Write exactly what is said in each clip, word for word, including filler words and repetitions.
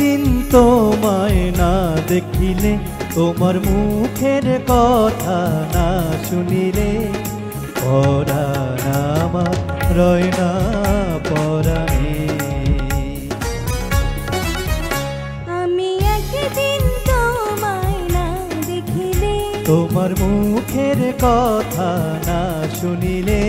एकदिन तोमाय ना देखिले तोमार मुखेर कथा ना शुनिले पराण आमार रय ना पराणे आमी एकदिन तोमाय ना देखिले तोमार मुखेर कथा ना शुनिले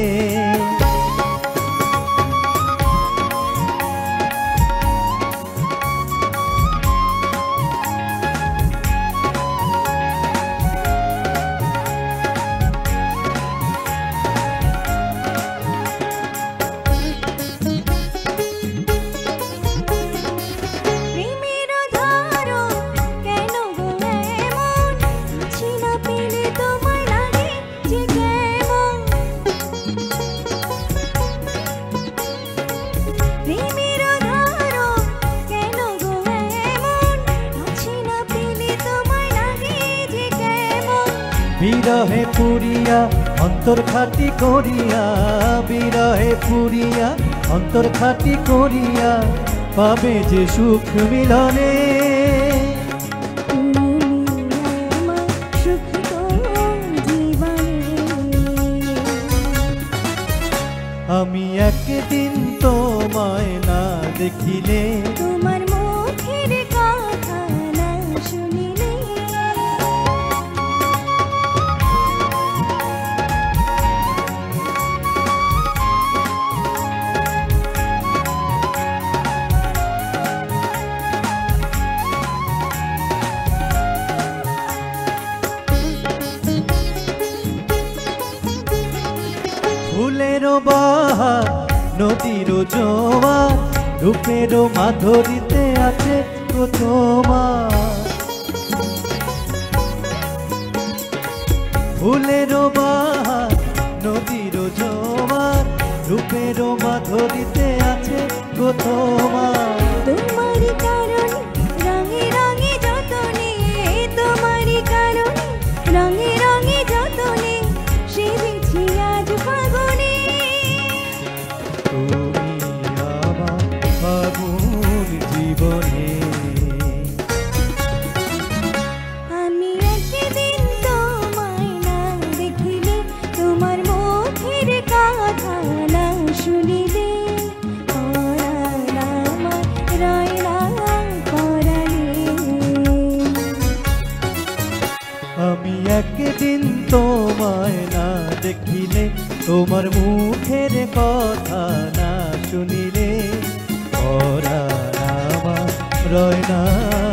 बिरहे पुरिया अंतरखाटी करिया बिरहे पुरिया अंतरखाटी करिया पावे जे सुख मिलने आमी एकदिन तोमाय ना देखिले फुलेरो बहार नदीरो जोवार रूपेरो माधुरीते आछे तो तोमार फुलेरो बहार नदीरो जोवार रूपेरो माधुरीते आछे तो तोमार तुम्हारी कारण रंगे रंगे जतने तुम्हारी कारण रंगे रंगे जतने सेवेछि आज फागुन आमी एकदिन तोमाय ना देखिले तोमार मुखेर कथा ना शुनिले पराण आमार रय ना।